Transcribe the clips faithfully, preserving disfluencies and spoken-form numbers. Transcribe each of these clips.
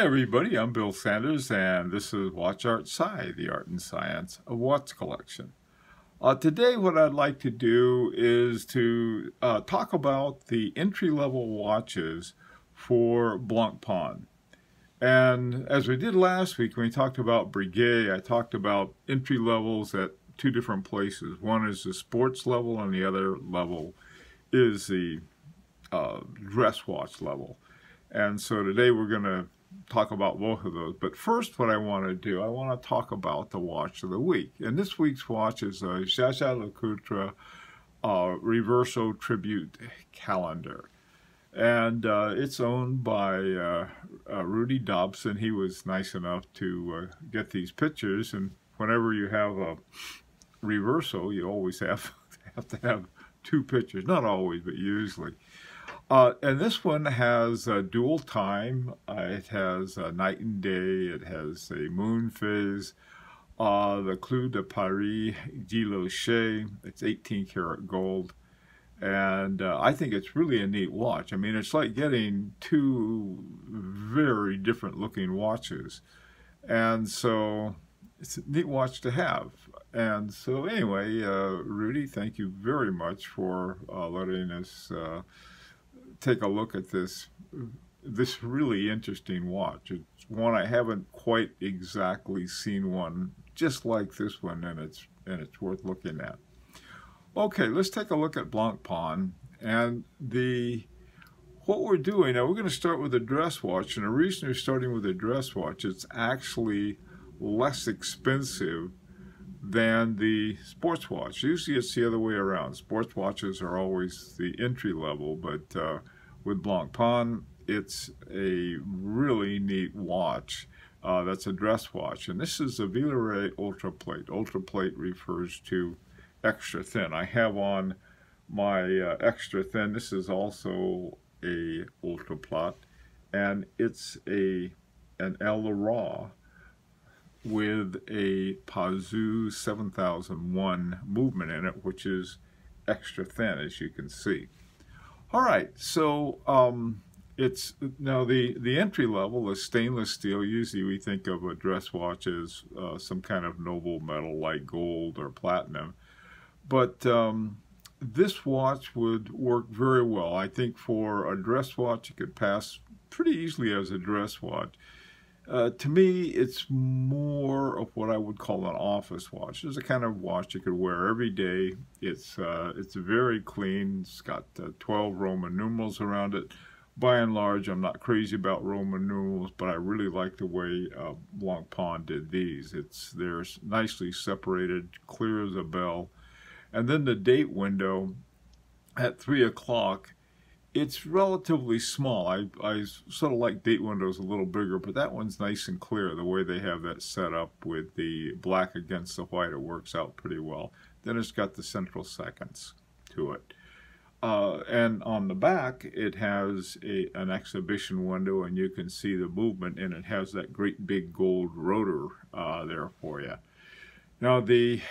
Hi everybody, I'm Bill Sanders and this is Watch Art Sci, the art and science of watch collection. Uh, today what I'd like to do is to uh, talk about the entry-level watches for Blancpain. And as we did last week when we talked about Breguet, I talked about entry levels at two different places. One is the sports level and the other level is the uh, dress watch level. And so today we're going to talk about both of those. But first what I want to do, I want to talk about the watch of the week. And this week's watch is a Jaeger-LeCoultre uh, Reverso Tribute Calendar. And uh, it's owned by uh, uh, Rudy Dobson. He was nice enough to uh, get these pictures. And whenever you have a Reverso, you always have, have to have two pictures. Not always, but usually. Uh, and this one has uh, dual time, uh, it has uh, night and day, it has a moon phase, uh, the Clou de Paris, it's eighteen karat gold, and uh, I think it's really a neat watch. I mean, it's like getting two very different looking watches, and so it's a neat watch to have. And so anyway, uh, Rudy, thank you very much for uh, letting us uh, take a look at this this really interesting watch. It's one I haven't quite exactly seen one just like this one, and it's and it's worth looking at. Okay, let's take a look at Blancpain and the what we're doing now. We're going to start with a dress watch, and the reason you're starting with a dress watch, it's actually less expensive than the sports watch. Usually it's the other way around. Sports watches are always the entry level, but uh, with Blancpain, it's a really neat watch. Uh, that's a dress watch, and this is the Villeret Ultraplate. Ultraplate refers to extra thin. I have on my uh, extra thin. This is also a Ultraplate, and it's a an Elora with a Pazu seven thousand one movement in it, which is extra thin, as you can see. All right, so um, it's now the the entry level is stainless steel. Usually we think of a dress watch as uh, some kind of noble metal like gold or platinum, but um, this watch would work very well. I think for a dress watch, it could pass pretty easily as a dress watch. Uh, to me, it's more of what I would call an office watch. It's a kind of watch you could wear every day. It's uh, it's very clean. It's got uh, twelve Roman numerals around it. By and large, I'm not crazy about Roman numerals, but I really like the way uh, Blancpain did these. It's they're nicely separated, clear as a bell. And then the date window at three o'clock. It's relatively small. I, I sort of like date windows a little bigger, but that one's nice and clear. The way they have that set up with the black against the white, it works out pretty well. Then it's got the central seconds to it. Uh, and on the back, it has a, an exhibition window, and you can see the movement, and it has that great big gold rotor uh, there for you. Now, the,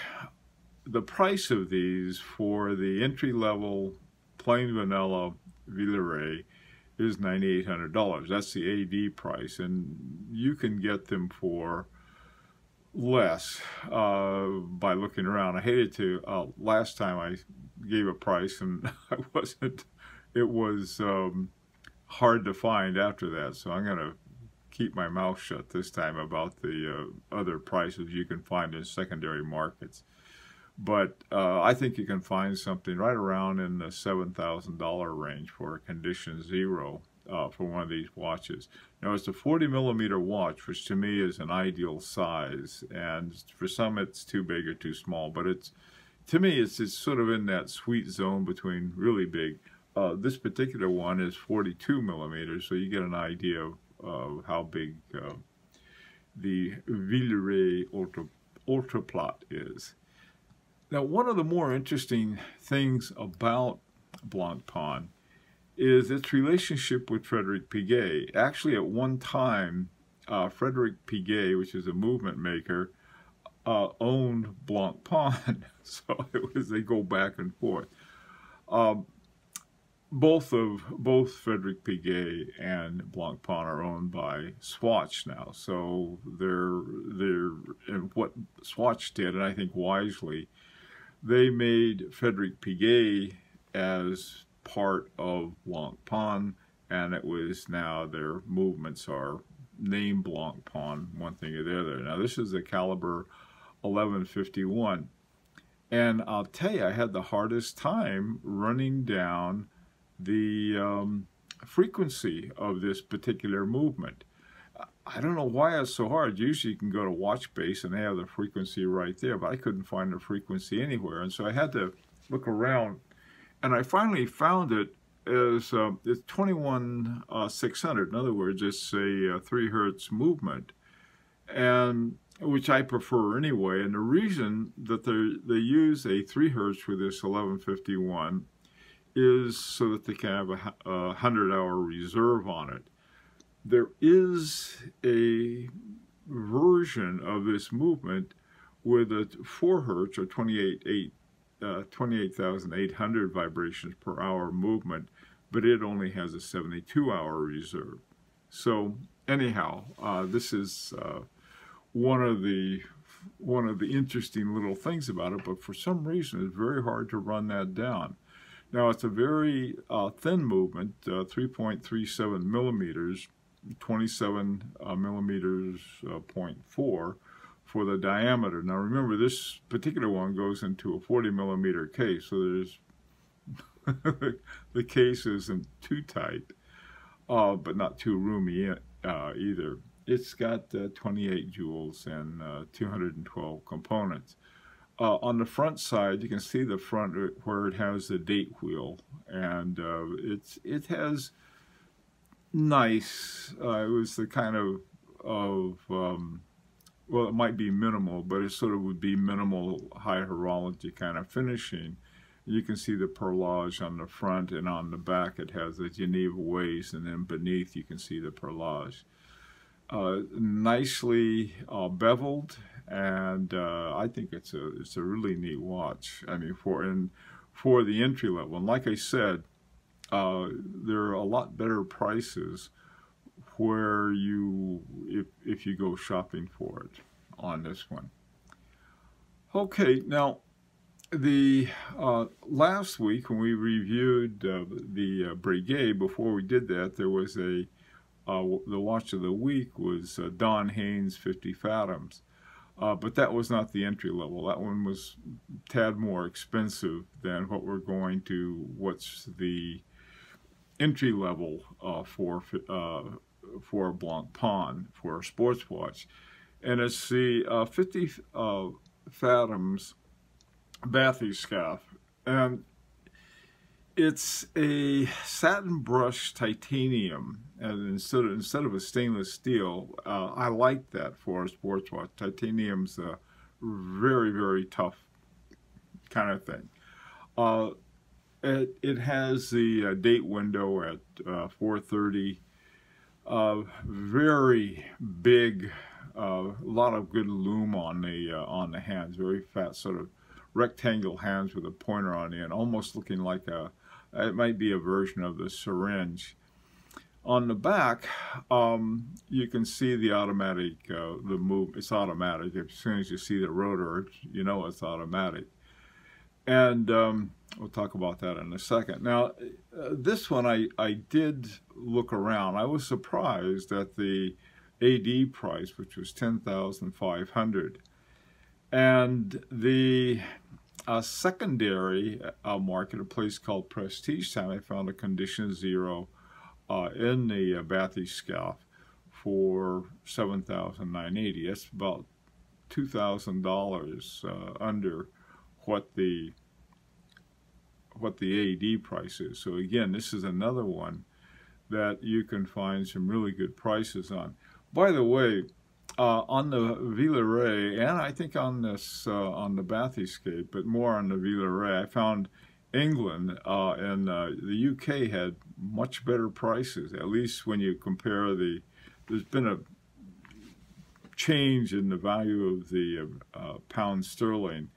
the price of these for the entry-level plain vanilla Villeret is nine thousand eight hundred dollars. That's the A D price, and you can get them for less uh, by looking around. I hated to, uh, last time I gave a price and I wasn't, it was um, hard to find after that, so I'm going to keep my mouth shut this time about the uh, other prices you can find in secondary markets. But uh, I think you can find something right around in the seven thousand dollar range for a condition zero uh, for one of these watches. Now, it's a forty millimeter watch, which to me is an ideal size. And for some, it's too big or too small. But it's to me, it's, it's sort of in that sweet zone between really big. Uh, this particular one is forty-two millimeters, so you get an idea of uh, how big uh, the Villeret Ultra, Ultraplate is. Now, one of the more interesting things about Blancpain is its relationship with Frédéric Piguet. Actually, at one time, uh, Frédéric Piguet, which is a movement maker, uh, owned Blancpain. So it was, they go back and forth. Um, both of both Frédéric Piguet and Blancpain are owned by Swatch now, so they're they're and what Swatch did, and I think wisely, they made Frédéric Piguet as part of Blancpain, and it was now their movements are named Blancpain, one thing or the other. Now this is the caliber eleven fifty-one, and I'll tell you, I had the hardest time running down the um, frequency of this particular movement. I don't know why it's so hard. Usually you can go to Watch Base and they have the frequency right there, but I couldn't find the frequency anywhere, and so I had to look around, and I finally found it as uh, it's twenty-one six hundred. In other words, it's a uh, three hertz movement, and which I prefer anyway. And the reason that they they use a three hertz for this eleven fifty-one is so that they can have a, a hundred hour reserve on it. There is a version of this movement with a four hertz or twenty-eight eight. Uh, twenty-eight thousand eight hundred vibrations per hour movement, but it only has a seventy-two hour reserve. So anyhow, uh, this is uh, one of the one of the interesting little things about it, but for some reason it's very hard to run that down. Now it's a very uh, thin movement, uh, three point three seven millimeters, twenty-seven uh, millimeters uh, point four for the diameter. Now remember, this particular one goes into a forty millimeter case, so there's the case isn't too tight, uh, but not too roomy uh, either. It's got uh, twenty-eight joules and uh, two hundred twelve components. Uh, on the front side, you can see the front where it has the date wheel, and uh, it's it has nice. Uh, it was the kind of of um, well, it might be minimal, but it sort of would be minimal high horology kind of finishing. You can see the perlage on the front, and on the back it has the Geneva ways, and then beneath you can see the perlage. Uh, nicely uh, beveled, and uh, I think it's a it's a really neat watch. I mean, for and for the entry level, and like I said, uh, there are a lot better prices where you if, if you go shopping for it on this one. Okay, now the uh, last week when we reviewed uh, the uh, Breguet, before we did that, there was a uh, the watch of the week was uh, Don Haynes fifty Fathoms, uh, but that was not the entry level. That one was a tad more expensive than what we're going to what's the entry level uh, for uh, for Blancpain, for a sports watch. And it's the uh, fifty Fathoms Bathyscaphe, and it's a satin brush titanium, and instead of, instead of a stainless steel. uh, I like that for a sports watch. Titanium's a very, very tough kind of thing. Uh, it, it has the uh, date window at uh, four thirty. Uh, very big, a uh, lot of good lume on the uh, on the hands. Very fat, sort of rectangle hands with a pointer on the end, almost looking like a. It might be a version of the syringe. On the back, um, you can see the automatic. Uh, the move. It's automatic. As soon as you see the rotor, you know it's automatic. And um, we'll talk about that in a second. Now, uh, this one I, I did look around. I was surprised at the A D price, which was ten thousand five hundred dollars. And the uh, secondary uh, market, a place called Prestige Time, I found a condition zero uh, in the uh, Bathyscaphe for seven thousand nine hundred eighty dollars. That's about two thousand dollars uh, under what the what the A D price is. So again, this is another one that you can find some really good prices on. By the way, uh, on the Villeret, and I think on this uh, on the Bathyscaphe, but more on the Villeret, I found England uh, and uh, the U K had much better prices. At least when you compare the, there's been a change in the value of the uh, pound sterling.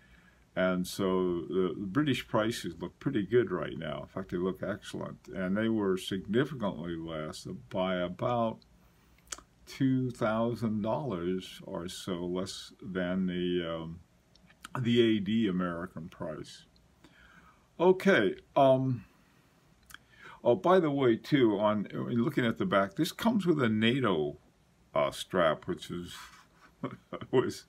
And so the, the British prices look pretty good right now. In fact, they look excellent. And they were significantly less by about two thousand dollars or so less than the, um, the A D American price. Okay. Um, oh, by the way, too, on looking at the back, this comes with a NATO uh, strap, which is was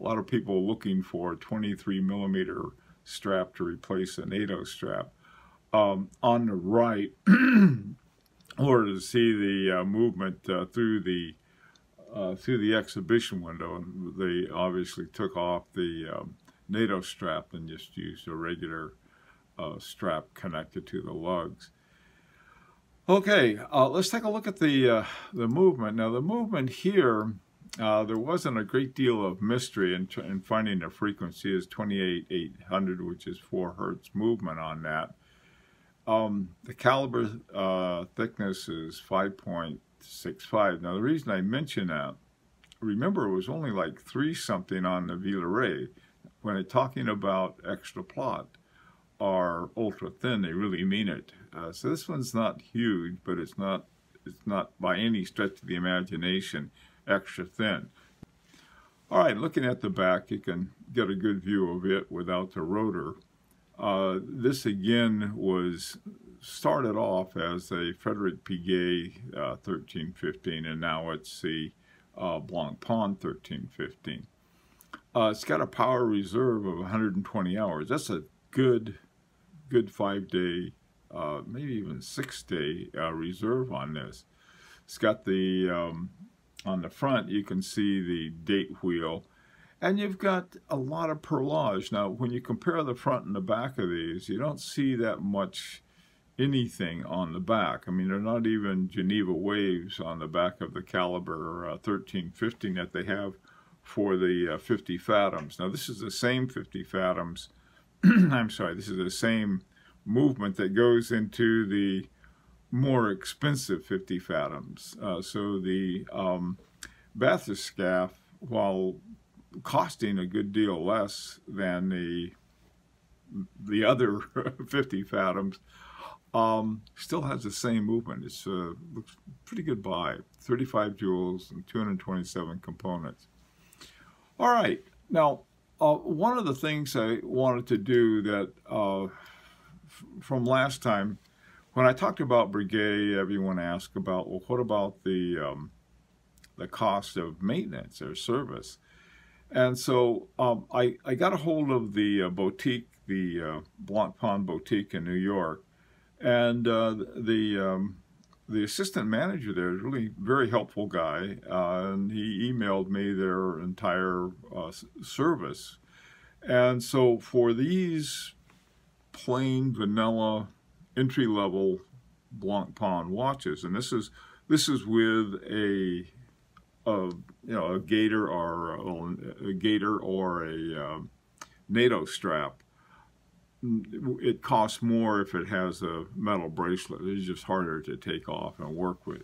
a lot of people looking for a twenty-three millimeter strap to replace a NATO strap. Um, on the right, in order to see the uh, movement uh, through the uh, through the exhibition window, and they obviously took off the um, NATO strap and just used a regular uh, strap connected to the lugs. Okay, uh, let's take a look at the uh, the movement. Now, the movement here. Uh, there wasn't a great deal of mystery in, in finding the frequency is twenty-eight eight hundred, which is four hertz movement on that. Um, the caliber uh, thickness is five point six five. Now, the reason I mention that, remember, it was only like three something on the Villeret. When they're talking about extra plot or ultra thin, they really mean it. Uh, so this one's not huge, but it's not, it's not by any stretch of the imagination extra thin. All right, looking at the back, you can get a good view of it without the rotor. Uh, this again was started off as a Frédéric Piguet uh, thirteen fifteen, and now it's the uh, Blancpain thirteen fifteen. Uh, it's got a power reserve of one hundred twenty hours. That's a good, good five-day, uh, maybe even six-day uh, reserve on this. It's got the um, on the front, you can see the date wheel, and you've got a lot of perlage. Now, when you compare the front and the back of these, you don't see that much anything on the back. I mean, they're not even Geneva waves on the back of the caliber uh, thirteen fifteen that they have for the uh, fifty fathoms. Now, this is the same fifty fathoms. I'm sorry, this is the same movement that goes into the more expensive fifty fathoms. Uh, so the um, Bathyscaphe, while costing a good deal less than the the other fifty fathoms, um, still has the same movement. It's uh, looks pretty good buy. thirty-five joules and two hundred twenty-seven components. All right, now uh, one of the things I wanted to do that uh, from last time. When I talked about Breguet, everyone asked about, well, what about the um, the cost of maintenance or service? And so um, I, I got a hold of the uh, boutique, the uh, Blancpain boutique in New York, and uh, the um, the assistant manager there is a really very helpful guy, uh, and he emailed me their entire uh, service. And so for these plain vanilla entry-level Blancpain watches, and this is this is with a, a you know a gaiter or a, a gaiter or a um, NATO strap. It costs more if it has a metal bracelet. It's just harder to take off and work with.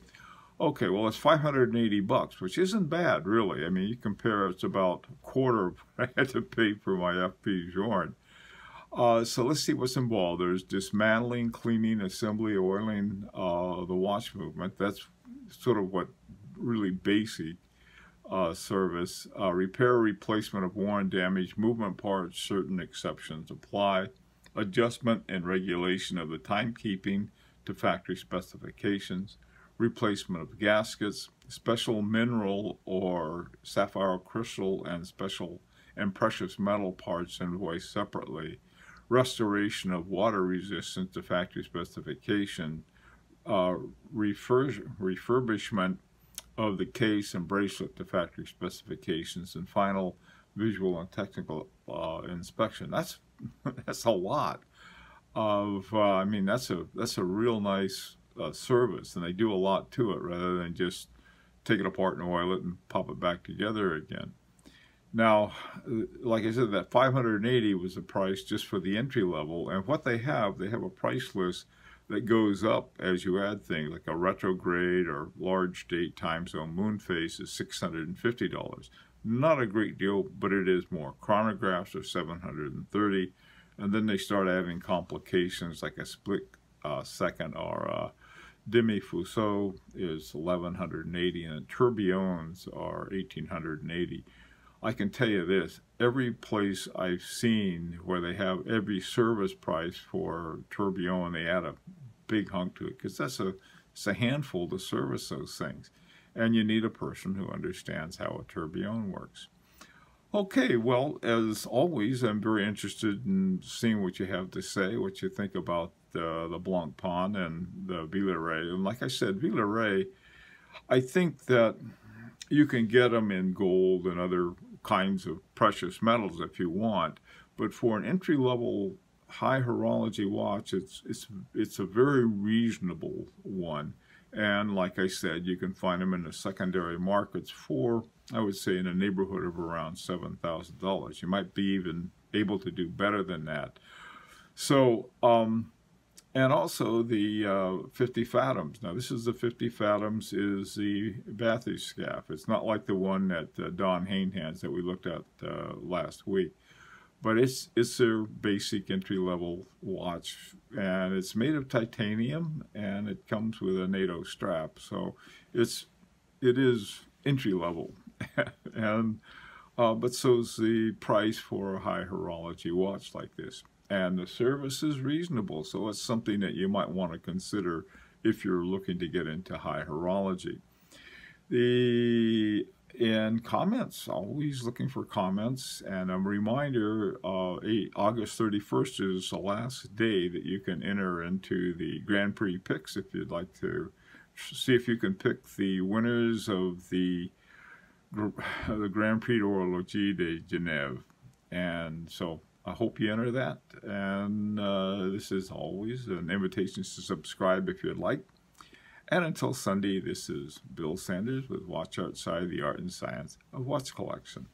Okay, well, it's five hundred eighty bucks, which isn't bad, really. I mean, you compare, it's about a quarter of what I had to pay for my F P Journe. Uh, so let's see what's involved. There's dismantling, cleaning, assembly, oiling, uh, the watch movement. That's sort of what really basic uh, service. Uh, repair, replacement of worn, damaged movement parts, certain exceptions apply. Adjustment and regulation of the timekeeping to factory specifications. Replacement of gaskets, special mineral or sapphire crystal and special and precious metal parts invoiced separately. Restoration of water resistance to factory specification, uh, refurbishment of the case and bracelet to factory specifications, and final visual and technical uh, inspection. That's that's a lot of. Uh, I mean, that's a that's a real nice uh, service, and they do a lot to it rather than just take it apart and oil it and pop it back together again. Now, like I said, that five hundred eighty was the price just for the entry level, and what they have, they have a price list that goes up as you add things, like a retrograde or large date time zone moon phase is six hundred fifty dollars. Not a great deal, but it is more. Chronographs are seven hundred thirty, and then they start having complications like a split uh, second or a demi-fuseau is eleven eighty, and tourbillons are eighteen eighty. I can tell you this, every place I've seen where they have every service price for tourbillon, they add a big hunk to it, because that's a, it's a handful to service those things. And you need a person who understands how a tourbillon works. Okay, well, as always, I'm very interested in seeing what you have to say, what you think about uh, the Blancpain and the Villeret. And like I said, Villeret, I think that you can get them in gold and other kinds of precious metals if you want, but for an entry-level high horology watch, it's, it's, it's a very reasonable one. And like I said, you can find them in the secondary markets for, I would say, in a neighborhood of around seven thousand dollars. You might be even able to do better than that. So, um, and also the uh, fifty fathoms. Now, this is the fifty fathoms is the Bathyscaphe. It's not like the one that uh, Don Haynes has that we looked at uh, last week. But it's, it's their basic entry-level watch, and it's made of titanium, and it comes with a NATO strap, so it's, it is entry-level, and uh, but so's the price for a high horology watch like this. And the service is reasonable, so it's something that you might want to consider if you're looking to get into high horology. The... And comments, always looking for comments. And a reminder, uh, August thirty-first is the last day that you can enter into the Grand Prix picks if you'd like to see if you can pick the winners of the, the Grand Prix d'Horlogerie de Genève. And so I hope you enter that. And uh, this is always an invitation to subscribe if you'd like. And until Sunday, this is Bill Sanders with Watch Art Sci, the art and science of watch collection.